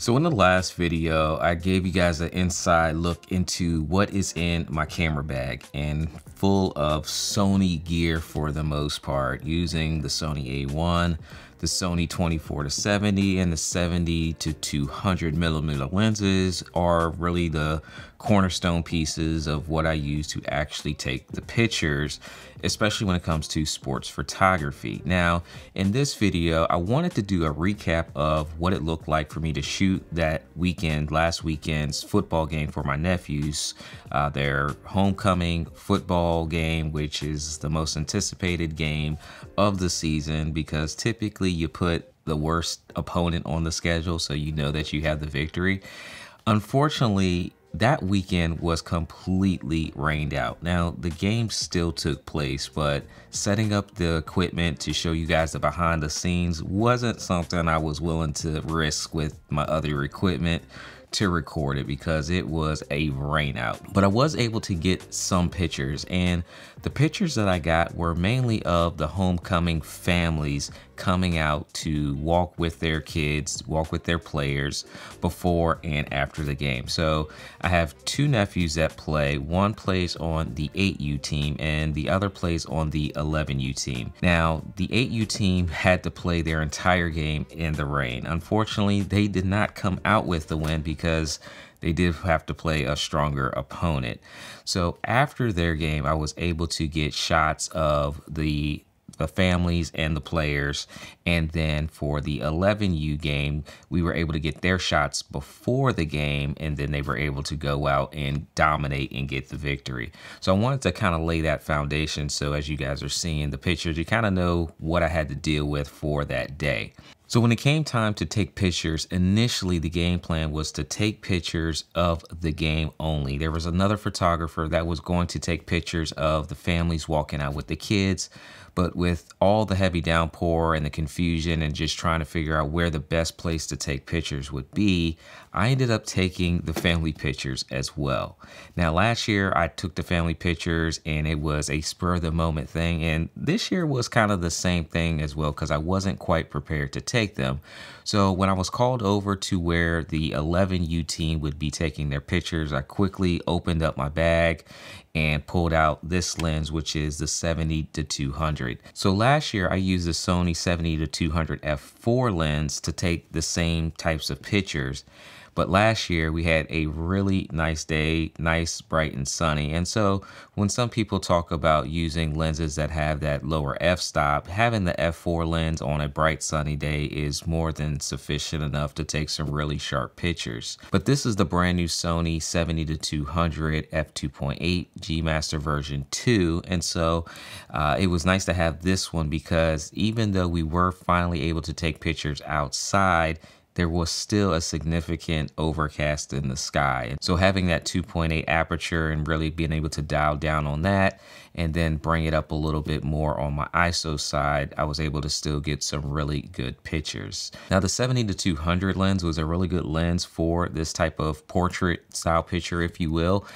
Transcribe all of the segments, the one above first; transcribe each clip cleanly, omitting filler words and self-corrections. So in the last video, I gave you guys an inside look into what is in my camera bag, and full of Sony gear for the most part, using the Sony A1, the Sony 24-70, and the 70-200 millimeter lenses are really the cornerstone pieces of what I use to actually take the pictures, especially when it comes to sports photography. Now, in this video, I wanted to do a recap of what it looked like for me to shoot that weekend, last weekend's football game for my nephews, their homecoming football game, which is the most anticipated game of the season, because typically you put the worst opponent on the schedule so you know that you have the victory. Unfortunately, that weekend was completely rained out. Now, the game still took place, but setting up the equipment to show you guys the behind the scenes wasn't something I was willing to risk with my other equipment to record it, because it was a rain out. But I was able to get some pictures, and the pictures that I got were mainly of the homecoming families coming out to walk with their kids, walk with their players before and after the game. So I have two nephews that play. One plays on the 8U team and the other plays on the 11U team. Now, the 8U team had to play their entire game in the rain. Unfortunately, they did not come out with the win because they did have to play a stronger opponent. So after their game, I was able to get shots of the families and the players, and then for the 11U game, we were able to get their shots before the game, and then they were able to go out and dominate and get the victory. So I wanted to kind of lay that foundation, so as you guys are seeing the pictures, you kind of know what I had to deal with for that day. So when it came time to take pictures, initially the game plan was to take pictures of the game only. There was another photographer that was going to take pictures of the families walking out with the kids, but with all the heavy downpour and the confusion and just trying to figure out where the best place to take pictures would be, I ended up taking the family pictures as well. Now, last year I took the family pictures and it was a spur of the moment thing, and this year was kind of the same thing as well, because I wasn't quite prepared to take them. So when I was called over to where the 11U team would be taking their pictures, I quickly opened up my bag and pulled out this lens, which is the 70-200. So last year I used the Sony 70-200 F4 lens to take the same types of pictures. But last year we had a really nice day, nice, bright and sunny. And so when some people talk about using lenses that have that lower f-stop, having the F4 lens on a bright sunny day is more than sufficient enough to take some really sharp pictures. But this is the brand new Sony 70-200 F2.8 G Master version 2. And so it was nice to have this one, because even though we were finally able to take pictures outside, there was still a significant overcast in the sky. And so having that 2.8 aperture and really being able to dial down on that and then bring it up a little bit more on my ISO side, I was able to still get some really good pictures. Now, the 70-200 lens was a really good lens for this type of portrait style picture, if you will,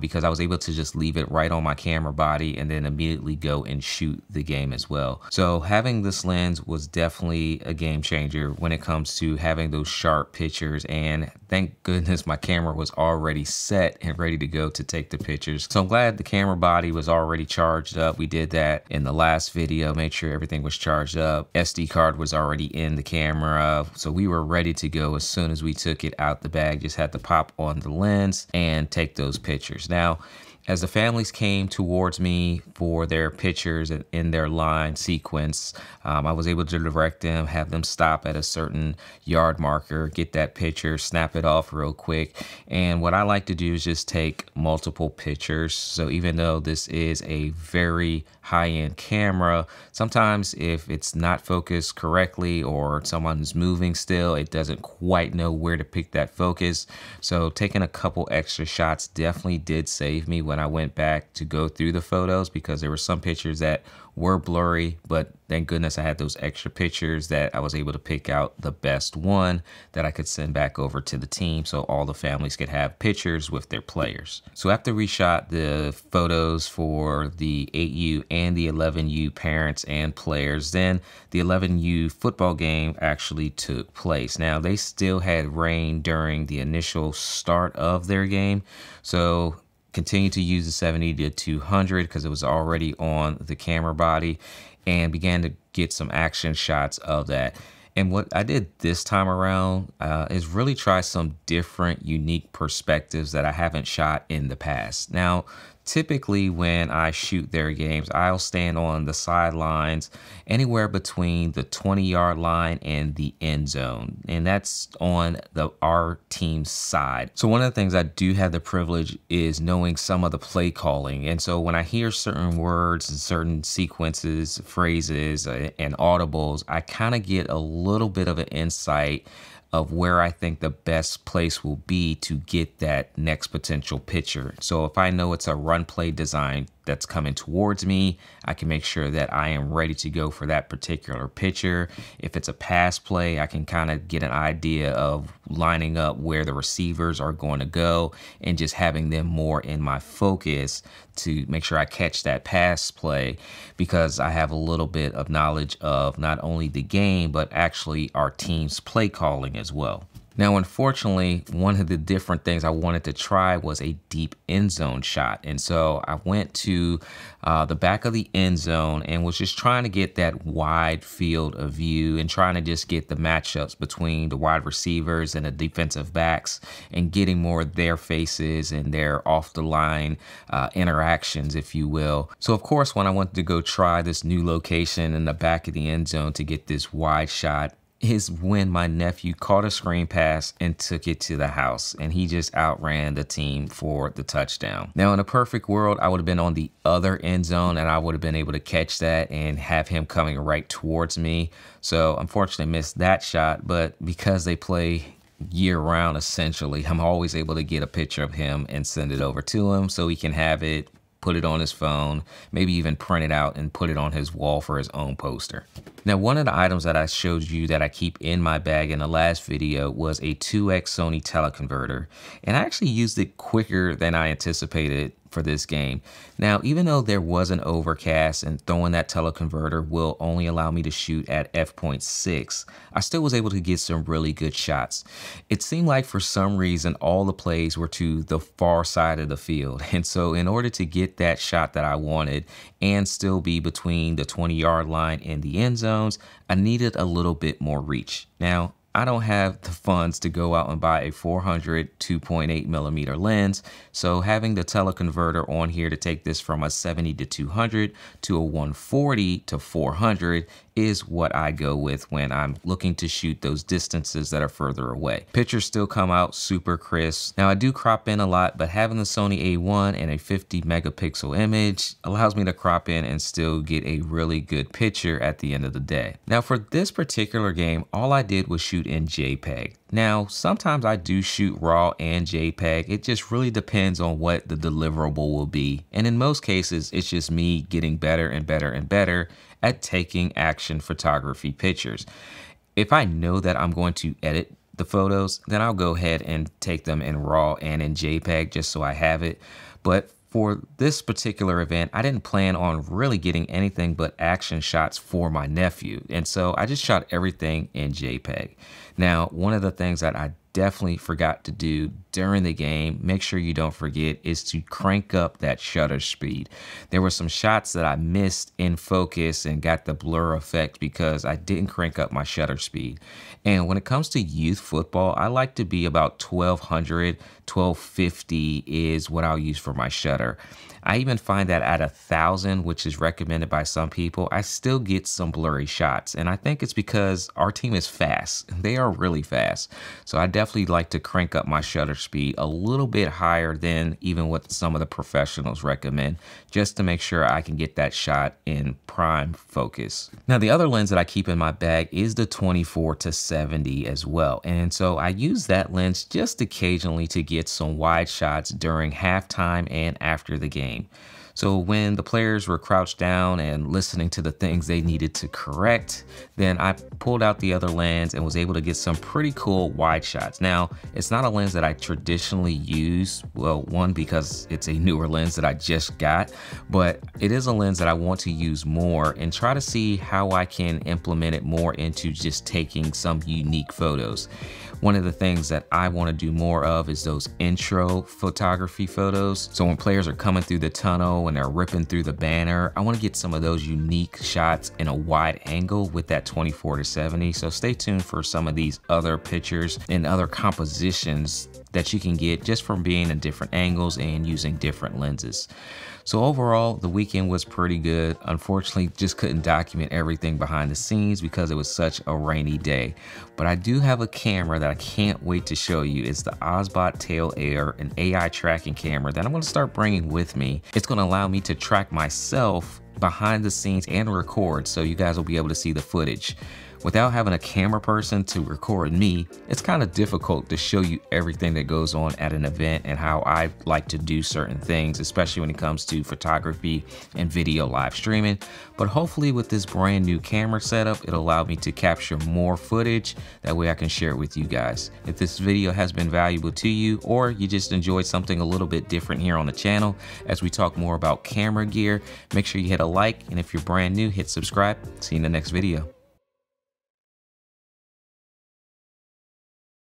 because I was able to just leave it right on my camera body and then immediately go and shoot the game as well. So having this lens was definitely a game changer when it comes to having those sharp pictures, and thank goodness my camera was already set and ready to go to take the pictures. So I'm glad the camera body was already charged up. We did that in the last video, made sure everything was charged up. SD card was already in the camera, so we were ready to go as soon as we took it out the bag. Just had to pop on the lens and take those pictures. Now, as the families came towards me for their pictures and in their line sequence, I was able to direct them, have them stop at a certain yard marker, get that picture, snap it off real quick. And what I like to do is just take multiple pictures. So even though this is a very high-end camera, sometimes if it's not focused correctly or someone's moving still, it doesn't quite know where to pick that focus. So taking a couple extra shots definitely did save me when but I went back to go through the photos because there were some pictures that were blurry, but thank goodness I had those extra pictures that I was able to pick out the best one that I could send back over to the team so all the families could have pictures with their players. So after we shot the photos for the 8U and the 11U parents and players, then the 11U football game actually took place. Now they still had rain during the initial start of their game, so continued to use the 70-200 because it was already on the camera body, and began to get some action shots of that. And what I did this time around is really try some different unique perspectives that I haven't shot in the past. Now, typically when I shoot their games, I'll stand on the sidelines anywhere between the 20-yard line and the end zone, and that's on our team's side. So one of the things I do have the privilege is knowing some of the play calling, and so when I hear certain words and certain sequences, phrases, and audibles, I kind of get a little bit of an insight of where I think the best place will be to get that next potential picture. So if I know it's a run play design that's coming towards me, I can make sure that I am ready to go for that particular picture. If it's a pass play, I can kind of get an idea of lining up where the receivers are going to go and just having them more in my focus to make sure I catch that pass play, because I have a little bit of knowledge of not only the game, but actually our team's play calling as well. Now, unfortunately, one of the different things I wanted to try was a deep end zone shot. And so I went to the back of the end zone and was just trying to get that wide field of view and trying to just get the matchups between the wide receivers and the defensive backs and getting more of their faces and their off the line interactions, if you will. So, of course, when I wanted to go try this new location in the back of the end zone to get this wide shot, is when my nephew caught a screen pass and took it to the house, and he just outran the team for the touchdown. Now, in a perfect world, I would have been on the other end zone and I would have been able to catch that and have him coming right towards me. So unfortunately missed that shot, but because they play year round, essentially, I'm always able to get a picture of him and send it over to him so he can have it, put it on his phone, maybe even print it out and put it on his wall for his own poster. Now, one of the items that I showed you that I keep in my bag in the last video was a 2x Sony teleconverter, and I actually used it quicker than I anticipated for this game. Now, even though there was an overcast and throwing that teleconverter will only allow me to shoot at f/6, I still was able to get some really good shots. It seemed like for some reason all the plays were to the far side of the field, and so in order to get that shot that I wanted and still be between the 20-yard line and the end zones, I needed a little bit more reach. Now, I don't have the funds to go out and buy a 400 2.8mm lens, so having the teleconverter on here to take this from a 70-200 to a 140-400 is what I go with when I'm looking to shoot those distances that are further away. Pictures still come out super crisp. Now, I do crop in a lot, but having the Sony A1 and a 50 megapixel image allows me to crop in and still get a really good picture at the end of the day. Now, for this particular game, all I did was shoot in JPEG. Now, sometimes I do shoot RAW and JPEG. It just really depends on what the deliverable will be. And in most cases, it's just me getting better and better and better at taking action photography pictures. If I know that I'm going to edit the photos, then I'll go ahead and take them in RAW and in JPEG just so I have it. But for this particular event, I didn't plan on really getting anything but action shots for my nephew, and so I just shot everything in JPEG. Now, one of the things that I definitely forgot to do during the game, make sure you don't forget, is to crank up that shutter speed. There were some shots that I missed in focus and got the blur effect because I didn't crank up my shutter speed. And when it comes to youth football, I like to be about 1200, 1250 is what I'll use for my shutter. I even find that at 1000, which is recommended by some people, I still get some blurry shots. And I think it's because our team is fast. They are really fast. So I definitely definitely like to crank up my shutter speed a little bit higher than even what some of the professionals recommend, just to make sure I can get that shot in prime focus. Now, the other lens that I keep in my bag is the 24-70 as well. And so I use that lens just occasionally to get some wide shots during halftime and after the game. So when the players were crouched down and listening to the things they needed to correct, then I pulled out the other lens and was able to get some pretty cool wide shots. Now, it's not a lens that I traditionally use. Well, one, because it's a newer lens that I just got, but it is a lens that I want to use more and try to see how I can implement it more into just taking some unique photos. One of the things that I want to do more of is those intro photography photos. So when players are coming through the tunnel, when they're ripping through the banner, I want to get some of those unique shots in a wide angle with that 24-70. So stay tuned for some of these other pictures and other compositions that you can get just from being in different angles and using different lenses. So overall, the weekend was pretty good. Unfortunately, just couldn't document everything behind the scenes because it was such a rainy day. But I do have a camera that I can't wait to show you. It's the Osbot Tail Air, an AI tracking camera that I'm gonna start bringing with me. It's gonna allow me to track myself behind the scenes and record, so you guys will be able to see the footage. Without having a camera person to record me, it's kind of difficult to show you everything that goes on at an event and how I like to do certain things, especially when it comes to photography and video live streaming. But hopefully with this brand new camera setup, it'll allow me to capture more footage. That way I can share it with you guys. If this video has been valuable to you, or you just enjoyed something a little bit different here on the channel, as we talk more about camera gear, make sure you hit a like. And if you're brand new, hit subscribe. See you in the next video.